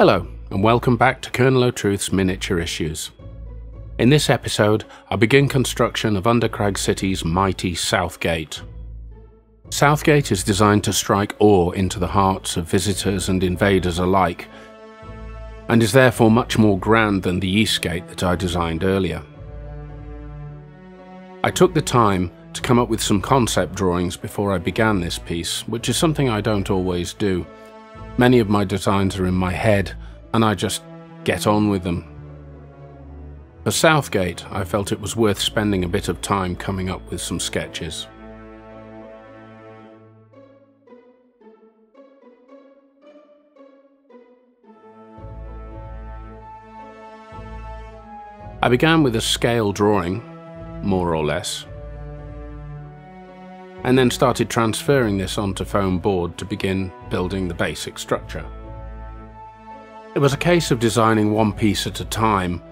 Hello, and welcome back to Colonel O'Truth's Miniature Issues. In this episode, I begin construction of Undercrag City's mighty Southgate. Southgate is designed to strike awe into the hearts of visitors and invaders alike, and is therefore much more grand than the Eastgate that I designed earlier. I took the time to come up with some concept drawings before I began this piece, which is something I don't always do. Many of my designs are in my head, and I just get on with them. For Southgate, I felt it was worth spending a bit of time coming up with some sketches. I began with a scale drawing, more or less, and then started transferring this onto foam board to begin building the basic structure. It was a case of designing one piece at a time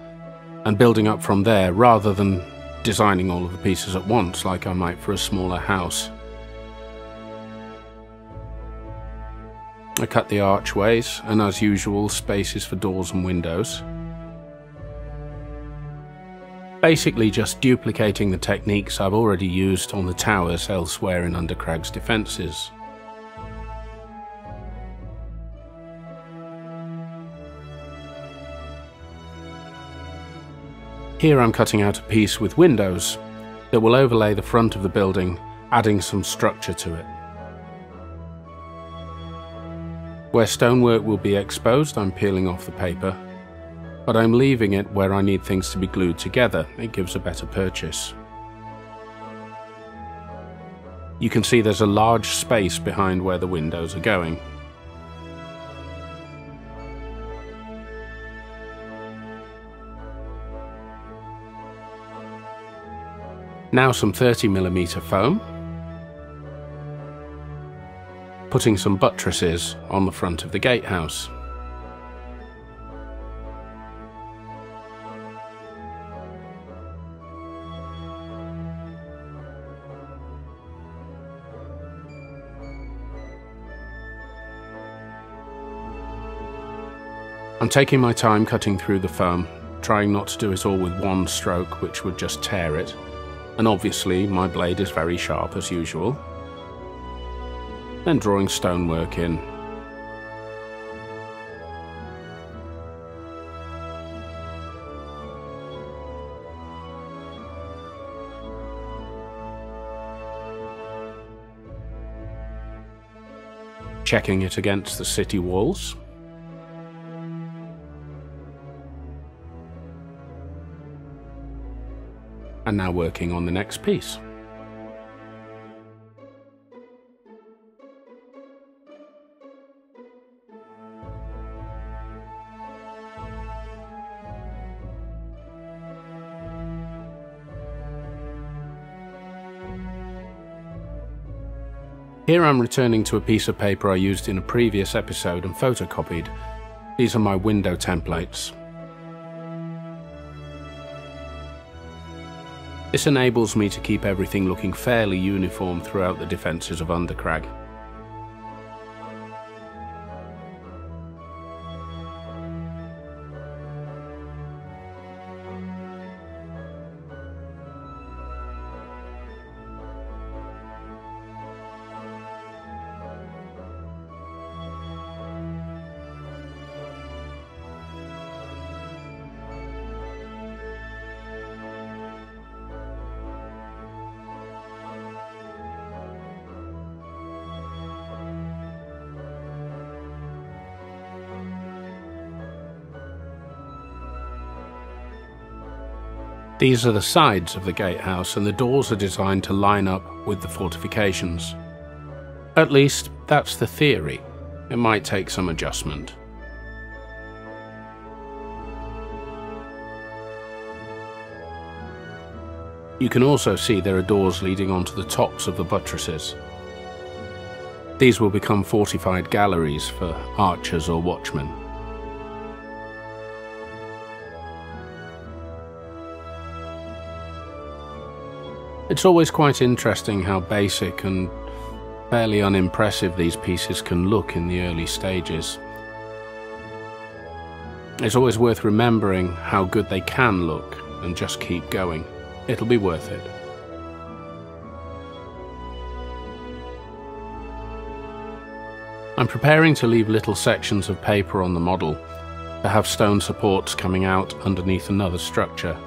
and building up from there rather than designing all of the pieces at once like I might for a smaller house. I cut the archways and, as usual, spaces for doors and windows. Basically just duplicating the techniques I've already used on the towers elsewhere in Undercrag's defences. Here I'm cutting out a piece with windows that will overlay the front of the building, adding some structure to it. Where stonework will be exposed, I'm peeling off the paper, but I'm leaving it where I need things to be glued together. It gives a better purchase. You can see there's a large space behind where the windows are going. Now some 30mm foam, putting some buttresses on the front of the gatehouse. I'm taking my time cutting through the foam, trying not to do it all with one stroke, which would just tear it, and obviously my blade is very sharp as usual. Then drawing stonework in. Checking it against the city walls. And now working on the next piece. Here I'm returning to a piece of paper I used in a previous episode and photocopied. These are my window templates. This enables me to keep everything looking fairly uniform throughout the defences of Undercrag. These are the sides of the gatehouse, and the doors are designed to line up with the fortifications. At least, that's the theory. It might take some adjustment. You can also see there are doors leading onto the tops of the buttresses. These will become fortified galleries for archers or watchmen. It's always quite interesting how basic and fairly unimpressive these pieces can look in the early stages. It's always worth remembering how good they can look and just keep going. It'll be worth it. I'm preparing to leave little sections of paper on the model to have stone supports coming out underneath another structure.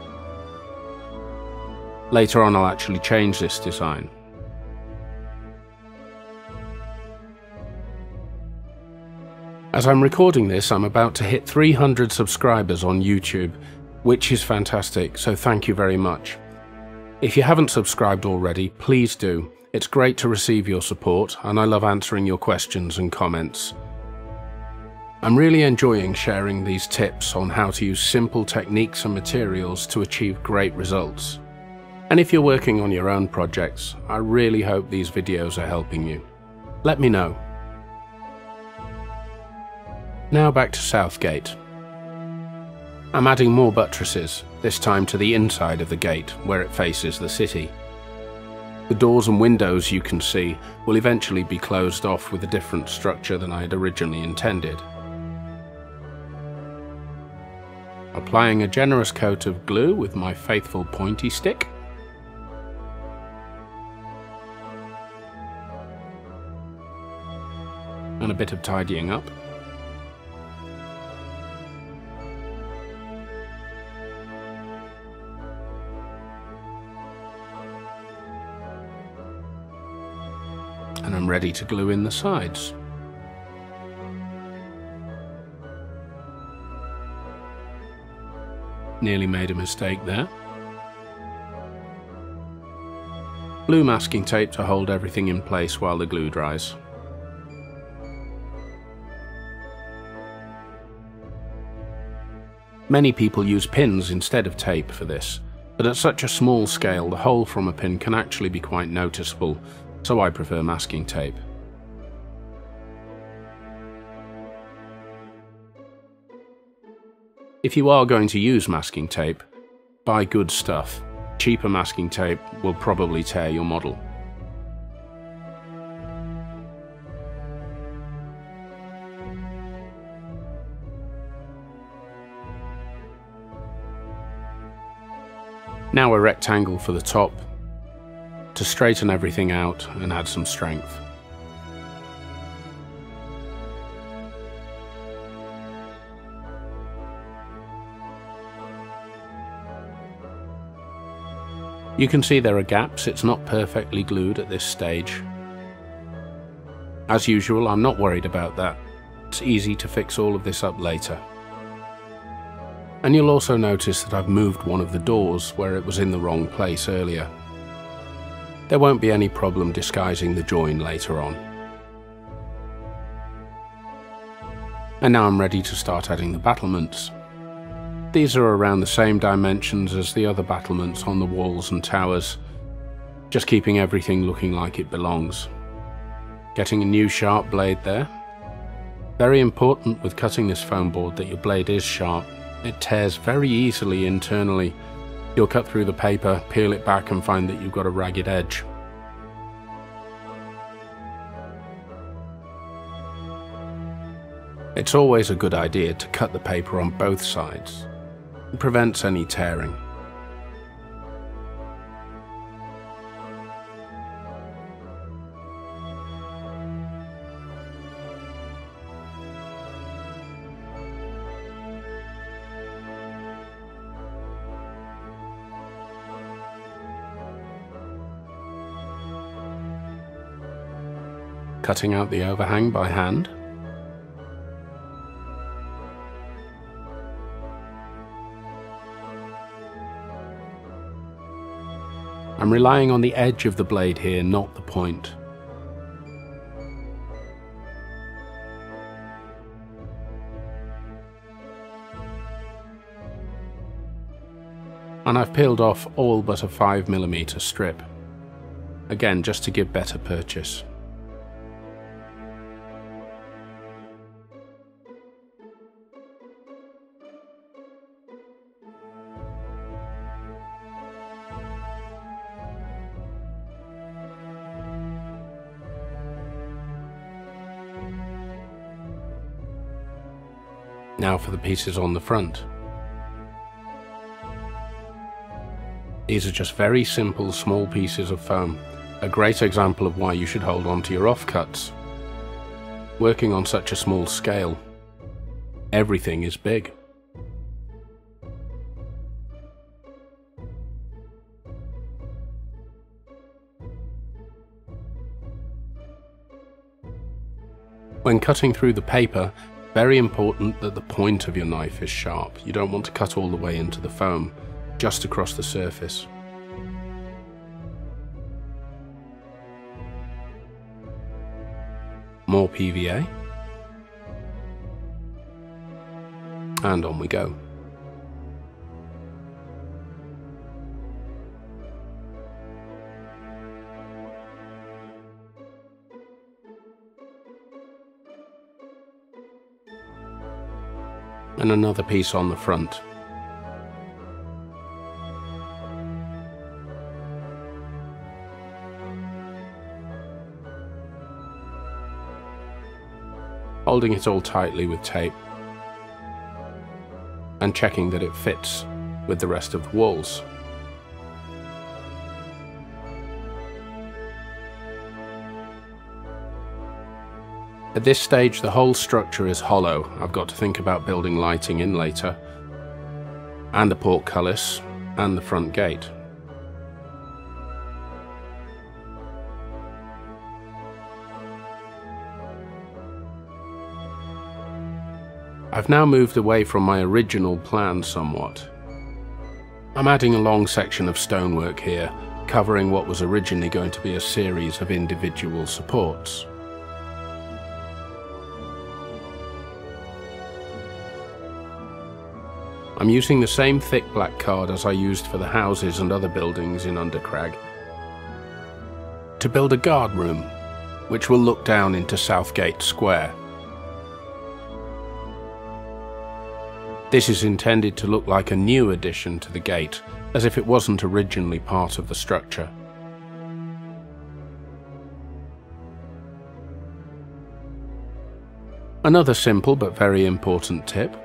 Later on I'll actually change this design. As I'm recording this, I'm about to hit 300 subscribers on YouTube, which is fantastic, so thank you very much. If you haven't subscribed already, please do. It's great to receive your support, and I love answering your questions and comments. I'm really enjoying sharing these tips on how to use simple techniques and materials to achieve great results. And if you're working on your own projects, I really hope these videos are helping you. Let me know. Now back to Southgate. I'm adding more buttresses, this time to the inside of the gate where it faces the city. The doors and windows, you can see, will eventually be closed off with a different structure than I had originally intended. Applying a generous coat of glue with my faithful pointy stick. And a bit of tidying up. And I'm ready to glue in the sides. Nearly made a mistake there. Blue masking tape to hold everything in place while the glue dries. Many people use pins instead of tape for this, but at such a small scale the hole from a pin can actually be quite noticeable. So I prefer masking tape. If you are going to use masking tape, buy good stuff. Cheaper masking tape will probably tear your model. Now a rectangle for the top, to straighten everything out and add some strength. You can see there are gaps, it's not perfectly glued at this stage. As usual, I'm not worried about that. It's easy to fix all of this up later. And you'll also notice that I've moved one of the doors where it was in the wrong place earlier. There won't be any problem disguising the join later on. And now I'm ready to start adding the battlements. These are around the same dimensions as the other battlements on the walls and towers, just keeping everything looking like it belongs. Getting a new sharp blade there. Very important with cutting this foam board that your blade is sharp. It tears very easily internally. You'll cut through the paper, peel it back and find that you've got a ragged edge. It's always a good idea to cut the paper on both sides. It prevents any tearing. Cutting out the overhang by hand. I'm relying on the edge of the blade here, not the point. And I've peeled off all but a 5mm strip. Again, just to give better purchase. Now for the pieces on the front. These are just very simple small pieces of foam, a great example of why you should hold on to your offcuts. Working on such a small scale, everything is big. When cutting through the paper, very important that the point of your knife is sharp. You don't want to cut all the way into the foam, just across the surface. More PVA. And on we go. And another piece on the front. Holding it all tightly with tape and checking that it fits with the rest of the walls. At this stage, the whole structure is hollow. I've got to think about building lighting in later, and a portcullis, and the front gate. I've now moved away from my original plan somewhat. I'm adding a long section of stonework here, covering what was originally going to be a series of individual supports. I'm using the same thick black card as I used for the houses and other buildings in Undercrag to build a guard room, which will look down into Southgate Square. This is intended to look like a new addition to the gate, as if it wasn't originally part of the structure. Another simple but very important tip.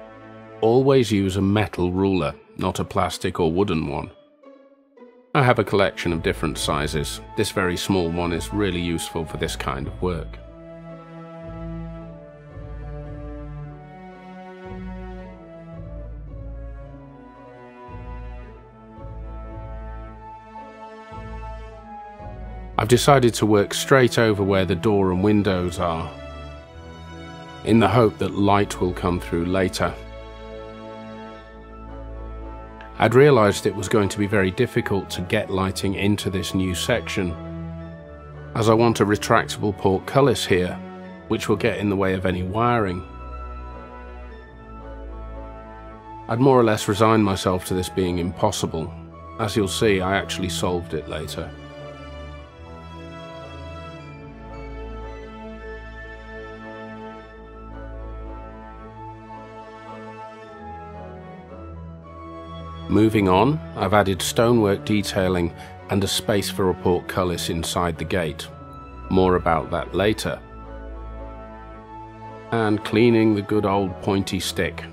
Always use a metal ruler, not a plastic or wooden one. I have a collection of different sizes. This very small one is really useful for this kind of work. I've decided to work straight over where the door and windows are, in the hope that light will come through later. I'd realised it was going to be very difficult to get lighting into this new section, as I want a retractable portcullis here, which will get in the way of any wiring. I'd more or less resigned myself to this being impossible. As you'll see, I actually solved it later. Moving on, I've added stonework detailing and a space for a portcullis inside the gate. More about that later. And cleaning the good old pointy stick.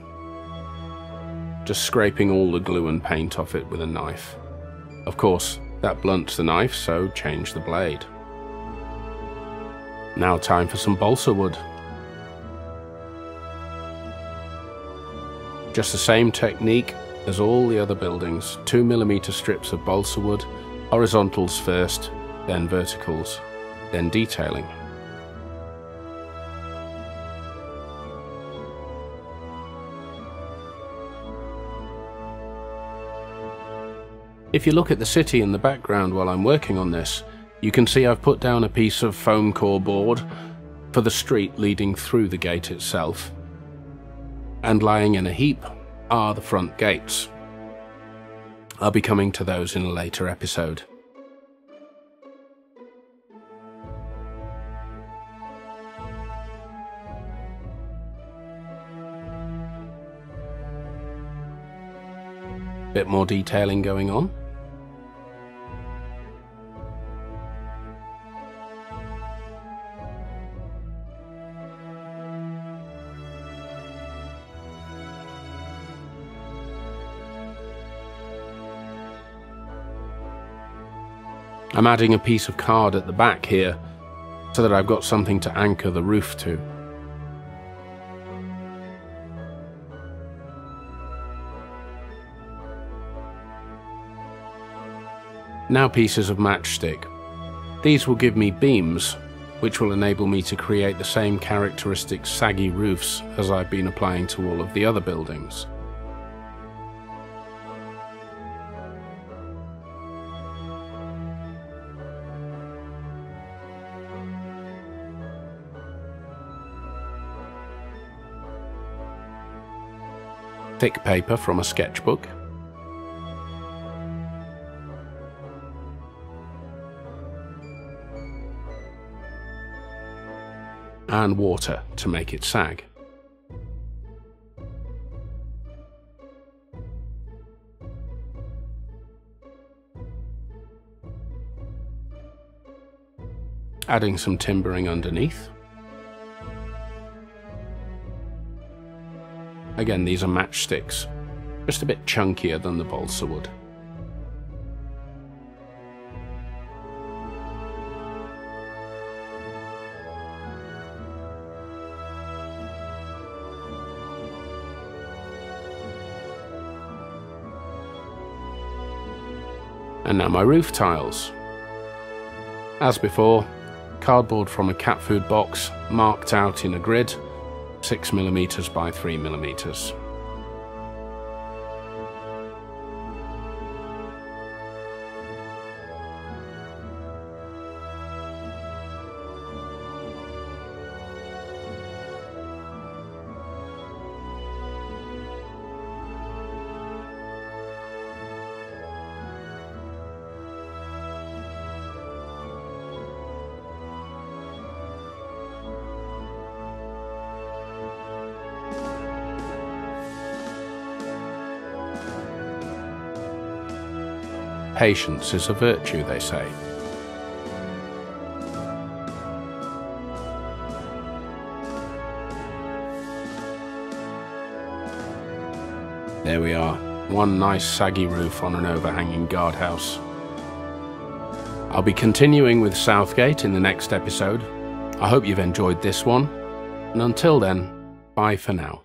Just scraping all the glue and paint off it with a knife. Of course, that blunts the knife, so change the blade. Now time for some balsa wood. Just the same technique as all the other buildings, 2mm strips of balsa wood, horizontals first, then verticals, then detailing. If you look at the city in the background while I'm working on this, you can see I've put down a piece of foam core board for the street leading through the gate itself, and lying in a heap are the front gates. I'll be coming to those in a later episode. Bit more detailing going on. I'm adding a piece of card at the back here so that I've got something to anchor the roof to. Now pieces of matchstick. These will give me beams, which will enable me to create the same characteristic saggy roofs as I've been applying to all of the other buildings. Thick paper from a sketchbook. And water to make it sag. Adding some timbering underneath. Again, these are matchsticks, just a bit chunkier than the balsa wood. And now my roof tiles. As before, cardboard from a cat food box marked out in a grid, 6mm by 3mm. Patience is a virtue, they say. There we are, one nice saggy roof on an overhanging guardhouse. I'll be continuing with Southgate in the next episode. I hope you've enjoyed this one, and until then, bye for now.